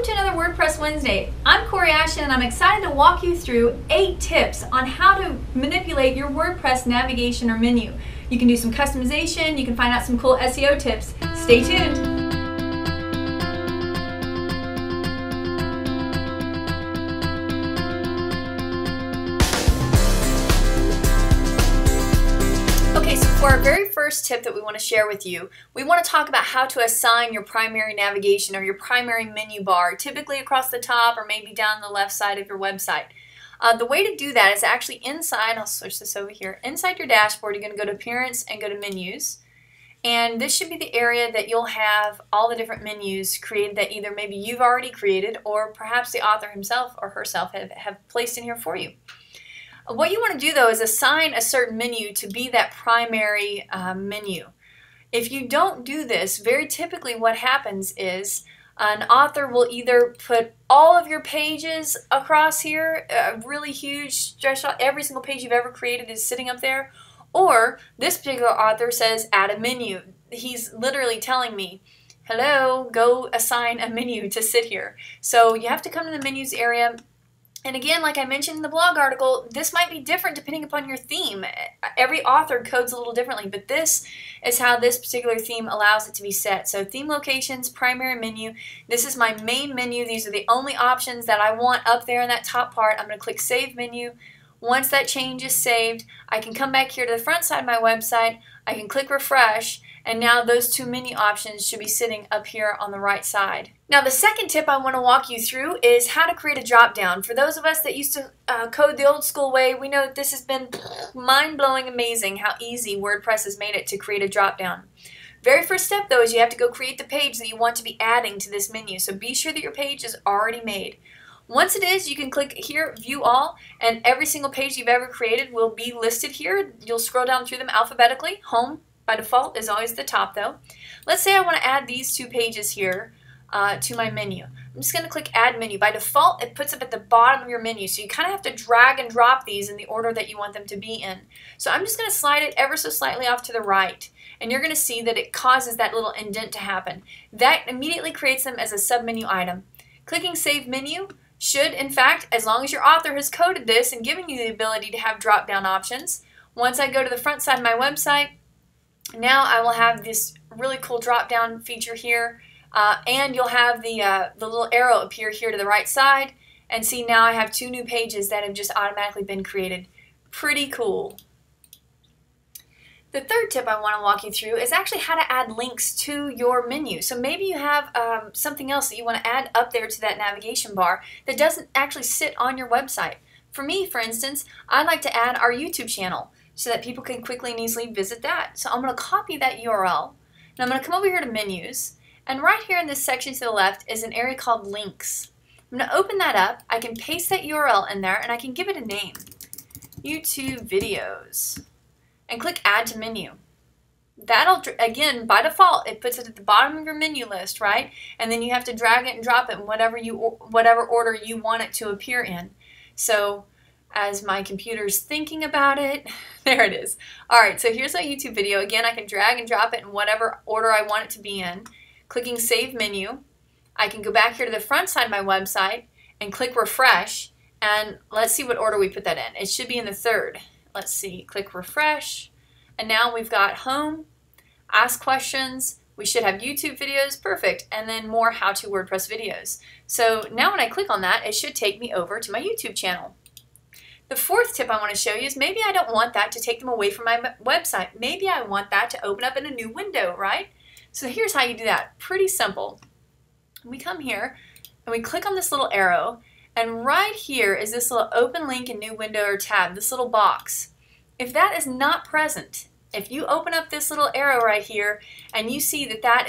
Welcome to another WordPress Wednesday. I'm Kori Ashton and I'm excited to walk you through 8 tips on how to manipulate your WordPress navigation or menu. You can do some customization, you can find out some cool SEO tips. Stay tuned. Okay, so for our very first tip that we want to share with you, we want to talk about how to assign your primary navigation or your primary menu bar, typically across the top or maybe down the left side of your website. The way to do that is actually inside, I'll switch this over here, inside your dashboard you're going to go to Appearance and go to Menus. And this should be the area that you'll have all the different menus created that either maybe you've already created or perhaps the author himself or herself have placed in here for you. What you want to do though is assign a certain menu to be that primary menu. If you don't do this, very typically what happens is an author will either put all of your pages across here, a really huge stretch out, every single page you've ever created is sitting up there, or this particular author says add a menu. He's literally telling me, hello, go assign a menu to sit here. So you have to come to the menus area. And again, like I mentioned in the blog article, this might be different depending upon your theme. Every author codes a little differently, but this is how this particular theme allows it to be set. So theme locations, primary menu. This is my main menu. These are the only options that I want up there in that top part. I'm going to click Save Menu. Once that change is saved, I can come back here to the front side of my website. I can click Refresh. And now those two menu options should be sitting up here on the right side. Now the second tip I want to walk you through is how to create a drop down. For those of us that used to code the old school way, we know this has been mind-blowing amazing how easy WordPress has made it to create a drop down. Very first step though is you have to go create the page that you want to be adding to this menu. So be sure that your page is already made. Once it is, you can click here, View All, and every single page you've ever created will be listed here. You'll scroll down through them alphabetically. Home, by default, is always the top though. Let's say I want to add these two pages here to my menu. I'm just going to click Add Menu. By default, it puts up at the bottom of your menu, so you kind of have to drag and drop these in the order that you want them to be in. So I'm just going to slide it ever so slightly off to the right, and you're going to see that it causes that little indent to happen. That immediately creates them as a submenu item. Clicking Save Menu should, in fact, as long as your author has coded this and giving you the ability to have drop-down options, once I go to the front side of my website, now I will have this really cool drop-down feature here, and you'll have the little arrow appear here to the right side, and see now I have two new pages that have just automatically been created. Pretty cool. The third tip I want to walk you through is actually how to add links to your menu. So maybe you have something else that you want to add up there to that navigation bar that doesn't actually sit on your website. For me, for instance, I'd like to add our YouTube channel so that people can quickly and easily visit that. So I'm going to copy that URL, and I'm going to come over here to Menus, and right here in this section to the left is an area called Links. I'm going to open that up, I can paste that URL in there, and I can give it a name, YouTube Videos, and click Add to Menu. That'll, again, by default, it puts it at the bottom of your menu list, right? And then you have to drag it and drop it in whatever order you want it to appear in. So, as my computer's thinking about it, there it is. All right, so here's my YouTube video. Again, I can drag and drop it in whatever order I want it to be in. Clicking Save Menu, I can go back here to the front side of my website and click Refresh, and let's see what order we put that in. It should be in the third. Let's see, click Refresh, and now we've got Home, Ask Questions, we should have YouTube videos, perfect, and then more how-to WordPress videos. So now when I click on that, it should take me over to my YouTube channel. The fourth tip I want to show you is maybe I don't want that to take them away from my website. Maybe I want that to open up in a new window, right? So here's how you do that. Pretty simple. We come here and we click on this little arrow, and right here is this little open link in new window or tab, this little box. If that is not present, if you open up this little arrow right here and you see that that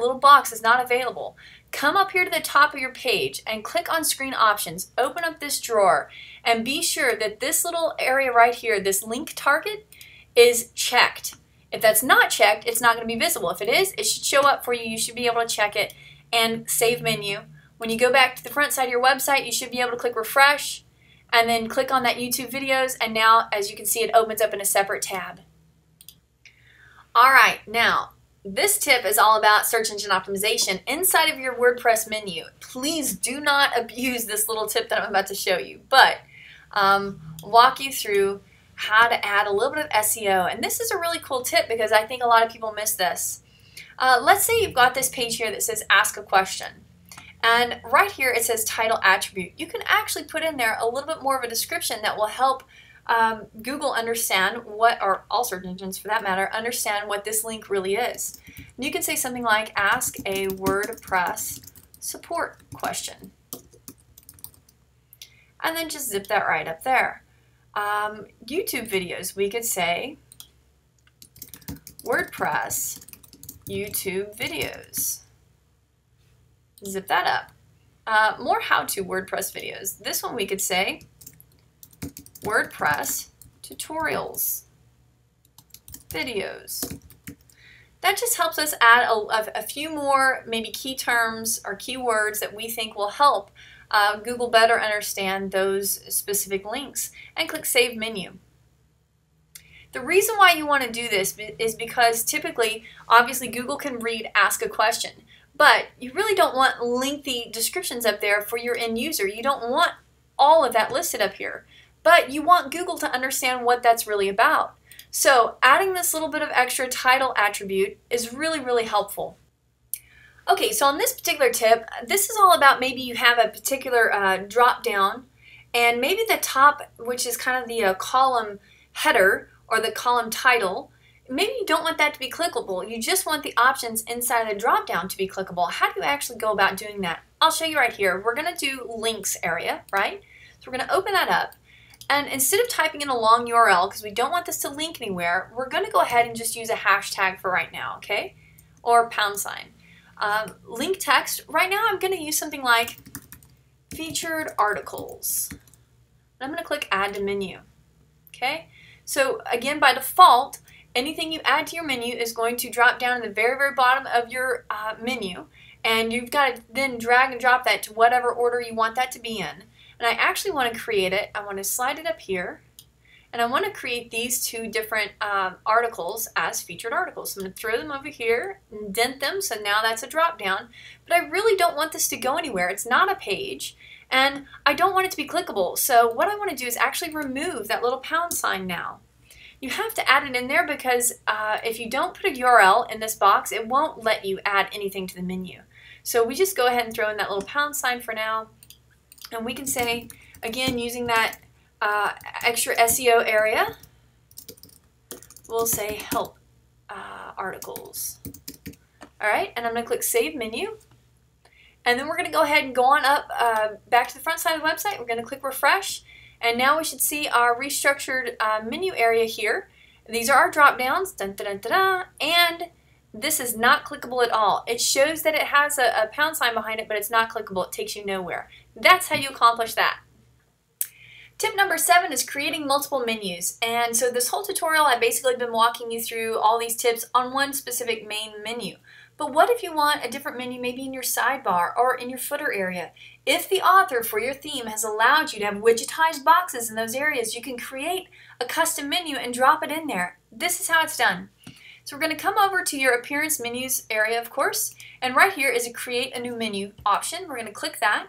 little box is not available, come up here to the top of your page and click on Screen Options, open up this drawer, and be sure that this little area right here, this link target, is checked. If that's not checked, it's not going to be visible. If it is, it should show up for you. You should be able to check it and Save Menu. When you go back to the front side of your website, you should be able to click Refresh and then click on that YouTube videos, and now, as you can see, it opens up in a separate tab. All right, now This tip is all about search engine optimization inside of your WordPress menu. Please do not abuse this little tip that I'm about to show you, but walk you through how to add a little bit of SEO. And this is a really cool tip because I think a lot of people miss this. Let's say you've got this page here that says ask a question. And right here it says title attribute. You can actually put in there a little bit more of a description that will help Google understand what, or all search engines for that matter, understand what this link really is. And you can say something like ask a WordPress support question. And then just zip that right up there. YouTube videos, we could say WordPress YouTube videos. Zip that up. More how-to WordPress videos. This one we could say WordPress tutorials videos. That just helps us add a few more maybe key terms or keywords that we think will help Google better understand those specific links, and click Save Menu. The reason why you want to do this is because typically, obviously, Google can read ask a question, but you really don't want lengthy descriptions up there for your end user. You don't want all of that listed up here, but you want Google to understand what that's really about. So adding this little bit of extra title attribute is really, really helpful. Okay, so on this particular tip, this is all about maybe you have a particular drop down, and maybe the top, which is kind of the column header or the column title, maybe you don't want that to be clickable. You just want the options inside of the drop down to be clickable. How do you actually go about doing that? I'll show you right here. We're going to do links area, right? So we're going to open that up. And instead of typing in a long URL, because we don't want this to link anywhere, we're going to go ahead and just use a hashtag for right now, okay? Or #. Link text. Right now I'm going to use something like featured articles. I'm going to click add to menu. Okay? So again, by default, anything you add to your menu is going to drop down to the very, very bottom of your menu, and you've got to then drag and drop that to whatever order you want that to be in. And I actually want to create it. I want to slide it up here, and I want to create these two different articles as featured articles. So I'm going to throw them over here, indent them, so now that's a drop down. But I really don't want this to go anywhere. It's not a page, and I don't want it to be clickable. So what I want to do is actually remove that little # now. You have to add it in there because if you don't put a URL in this box, it won't let you add anything to the menu. So we just go ahead and throw in that little # for now. And we can say, again, using that extra SEO area, we'll say help articles. All right, and I'm going to click Save Menu. And then we're going to go ahead and go on up back to the front side of the website. We're going to click Refresh. And now we should see our restructured menu area here. These are our drop downs. Dun, dun, dun, dun, dun. And this is not clickable at all. It shows that it has a # behind it, but it's not clickable. It takes you nowhere. That's how you accomplish that. Tip number 7 is creating multiple menus. And so this whole tutorial, I've basically been walking you through all these tips on one specific main menu. But what if you want a different menu maybe in your sidebar or in your footer area? If the author for your theme has allowed you to have widgetized boxes in those areas, you can create a custom menu and drop it in there. This is how it's done. So we're going to come over to your appearance menus area, of course, and right here is a create a new menu option. We're going to click that.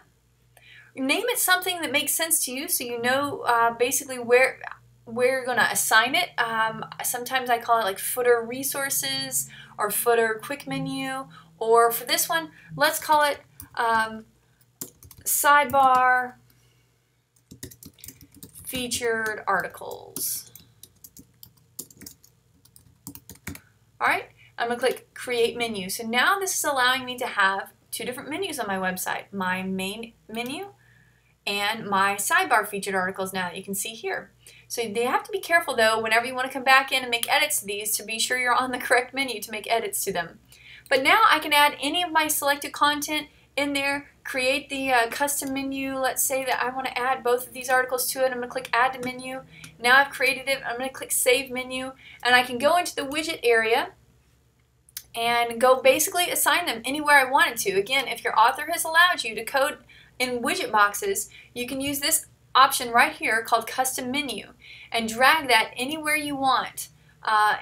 Name it something that makes sense to you so you know basically where you're going to assign it. Sometimes I call it like footer resources or footer quick menu, or for this one, let's call it sidebar featured articles. All right, I'm going to click create menu. So now this is allowing me to have two different menus on my website, my main menu and my sidebar featured articles now that you can see here. So they have to be careful though, whenever you want to come back in and make edits to these, to be sure you're on the correct menu to make edits to them. But now I can add any of my selected content in there, create the custom menu. Let's say that I want to add both of these articles to it. I'm going to click add to menu. Now I've created it. I'm going to click save menu, and I can go into the widget area and go basically assign them anywhere I wanted to. Again, if your author has allowed you to code in widget boxes, you can use this option right here called custom menu and drag that anywhere you want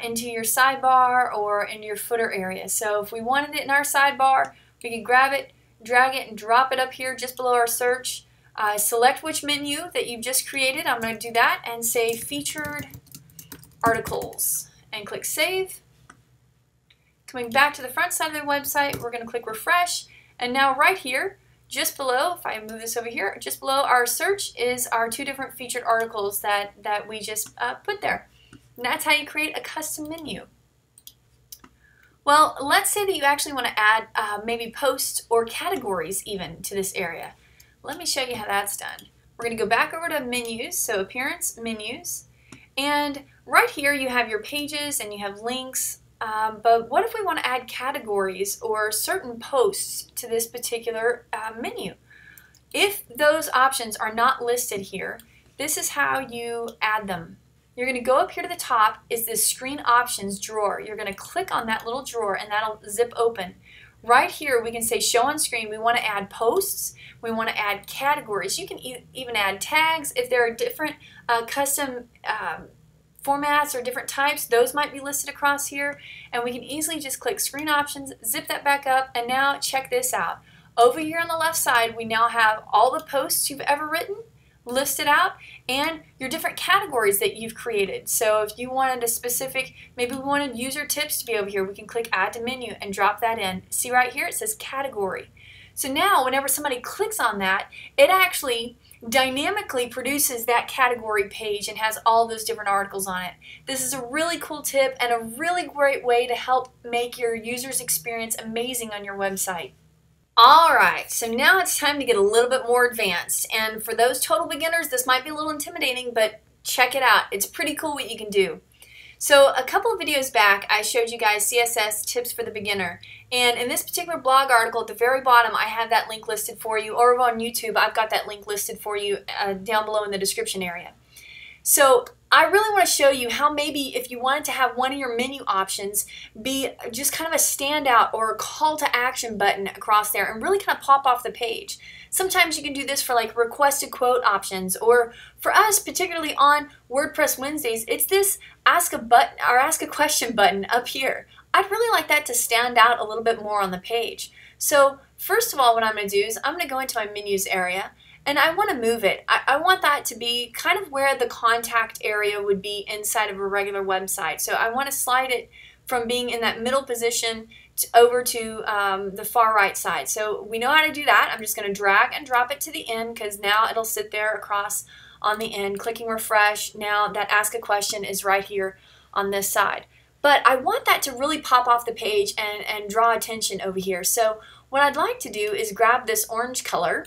into your sidebar or into your footer area. So if we wanted it in our sidebar, we could grab it, drag it, and drop it up here just below our search. Select which menu that you've just created. I'm going to do that and say Featured Articles and click Save. Coming back to the front side of the website, we're going to click Refresh, and now right here, just below, if I move this over here, just below our search is our two different featured articles that we just put there. And that's how you create a custom menu. Well, let's say that you actually want to add maybe posts or categories even to this area. Let me show you how that's done. We're going to go back over to Menus, so Appearance, Menus, and right here you have your pages and you have links. But what if we want to add categories or certain posts to this particular menu? If those options are not listed here, this is how you add them. You're going to go up here to the top is this Screen Options drawer. You're going to click on that little drawer and that'll zip open. Right here we can say Show on Screen. We want to add posts. We want to add categories. You can even add tags if there are different custom formats or different types. Those might be listed across here, and we can easily just click Screen Options, zip that back up, and now check this out. Over here on the left side we now have all the posts you've ever written listed out and your different categories that you've created. So if you wanted a specific, maybe we wanted user tips to be over here, we can click Add to Menu and drop that in. See right here it says Category. So now whenever somebody clicks on that, it actually dynamically produces that category page and has all those different articles on it. This is a really cool tip and a really great way to help make your user's experience amazing on your website. Alright, so now it's time to get a little bit more advanced, and for those total beginners this might be a little intimidating, but check it out. It's pretty cool what you can do. So a couple of videos back I showed you guys CSS tips for the beginner, and in this particular blog article at the very bottom I have that link listed for you, or on YouTube I've got that link listed for you down below in the description area. So I really want to show you how maybe if you wanted to have one of your menu options be just kind of a standout or a call to action button across there and really kind of pop off the page. Sometimes you can do this for like request a quote options, or for us particularly on WordPress Wednesdays, it's this ask a button or ask a question button up here. I'd really like that to stand out a little bit more on the page. So first of all, what I'm going to do is I'm going to go into my menus area. And I want to move it. I want that to be kind of where the contact area would be inside of a regular website. So I want to slide it from being in that middle position to over to the far right side. So we know how to do that. I'm just going to drag and drop it to the end because now it'll sit there across on the end. Clicking refresh, now that ask a question is right here on this side. But I want that to really pop off the page and draw attention over here. So what I'd like to do is grab this orange color.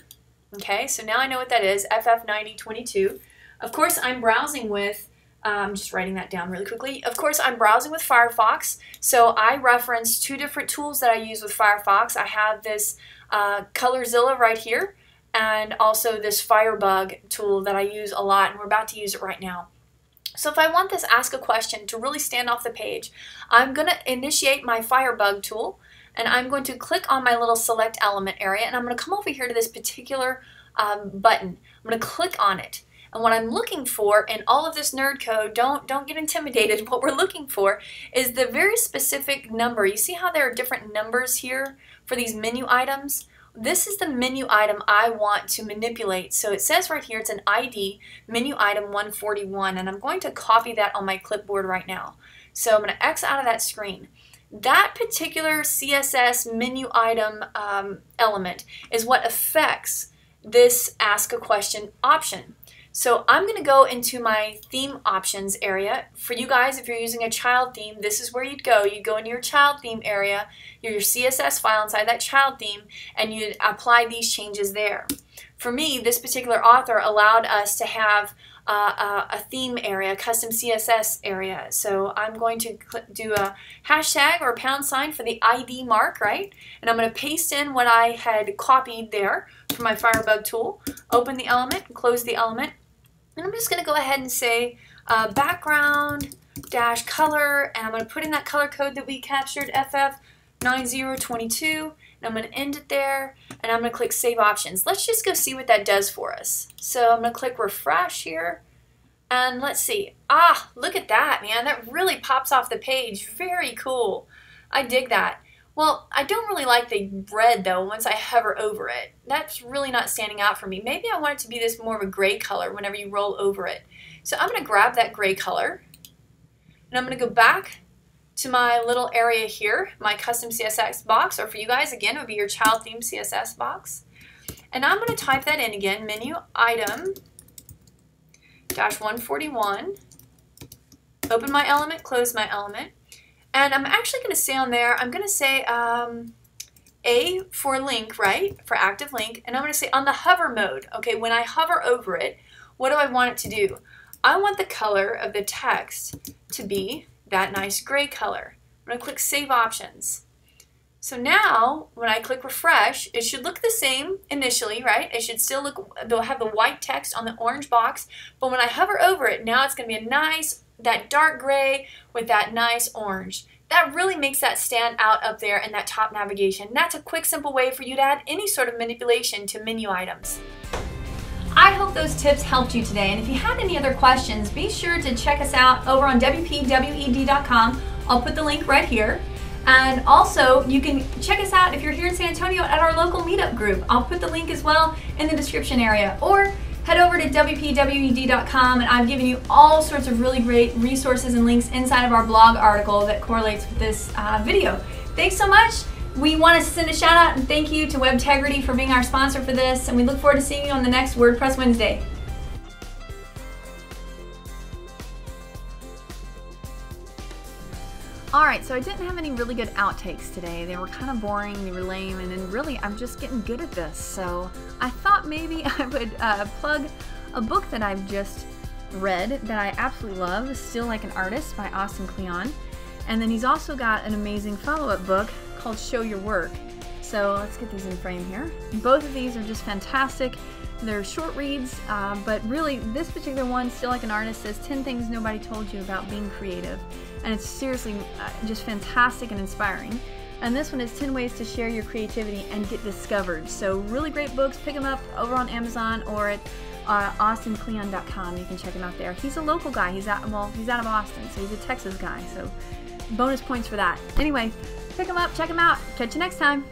Okay, so now I know what that is, FF9022. Of course, I'm browsing with, I'm just writing that down really quickly. Of course, I'm browsing with Firefox, so I reference two different tools that I use with Firefox. I have this ColorZilla right here, and also this Firebug tool that I use a lot, and we're about to use it right now. So if I want this ask a question to really stand off the page, I'm going to initiate my Firebug tool. And I'm going to click on my little select element area, and I'm going to come over here to this particular button. I'm going to click on it. And what I'm looking for in all of this nerd code, don't get intimidated, what we're looking for is the very specific number. You see how there are different numbers here for these menu items? This is the menu item I want to manipulate. So it says right here, it's an ID, menu item 141, and I'm going to copy that on my clipboard right now. So I'm going to X out of that screen. That particular CSS menu item element is what affects this ask a question option. So I'm going to go into my theme options area. For you guys, if you're using a child theme, this is where you'd go. You'd go into your child theme area, your CSS file inside that child theme, and you'd apply these changes there. For me, this particular author allowed us to have a theme area, a custom CSS area. So I'm going to do a hashtag or # for the ID mark, right? And I'm going to paste in what I had copied there from my Firebug tool, open the element, close the element, and I'm just going to go ahead and say background-color, and I'm going to put in that color code that we captured, FF9022, and I'm going to end it there, and I'm going to click Save Options. Let's just go see what that does for us. So I'm going to click Refresh here, And let's see. Ah, look at that, man. That really pops off the page. Very cool. I dig that. Well, I don't really like the red, though, once I hover over it. That's really not standing out for me. Maybe I want it to be this more of a gray color whenever you roll over it. So I'm going to grab that gray color, and I'm going to go back to my little area here, my custom CSS box, or for you guys, again, it would be your child theme CSS box. And I'm going to type that in again, menu item -141, open my element, close my element. And I'm actually going to say on there, I'm going to say A for link, right, for active link. And I'm going to say on the hover mode, okay, when I hover over it, what do I want it to do? I want the color of the text to be that nice gray color. I'm going to click Save Options. So now, when I click Refresh, it should look the same initially, right? It should still look, they'll have the white text on the orange box, but when I hover over it, now it's going to be a nice, that dark gray with that nice orange. That really makes that stand out up there in that top navigation. And that's a quick, simple way for you to add any sort of manipulation to menu items. I hope those tips helped you today, and if you had any other questions, be sure to check us out over on WPWED.com. I'll put the link right here. And also, you can check us out if you're here in San Antonio at our local meetup group. I'll put the link as well in the description area. Or head over to WPWED.com, and I've given you all sorts of really great resources and links inside of our blog article that correlates with this video. Thanks so much. We want to send a shout out and thank you to Webtegrity for being our sponsor for this, and we look forward to seeing you on the next WordPress Wednesday. Alright, so I didn't have any really good outtakes today. They were kind of boring, they were lame, and then really I'm just getting good at this. So I thought maybe I would plug a book that I've just read that I absolutely love, Still Like an Artist by Austin Kleon. And then he's also got an amazing follow-up book called Show Your Work. So let's get these in frame here. Both of these are just fantastic. They're short reads, but really this particular one, Still Like an Artist, says 10 things nobody told you about being creative. And it's seriously just fantastic and inspiring. And this one is 10 ways to share your creativity and get discovered. So really great books. Pick them up over on Amazon or at austinkleon.com. You can check him out there. He's a local guy. He's out of Austin, so he's a Texas guy. So bonus points for that. Anyway, pick them up, check them out. Catch you next time.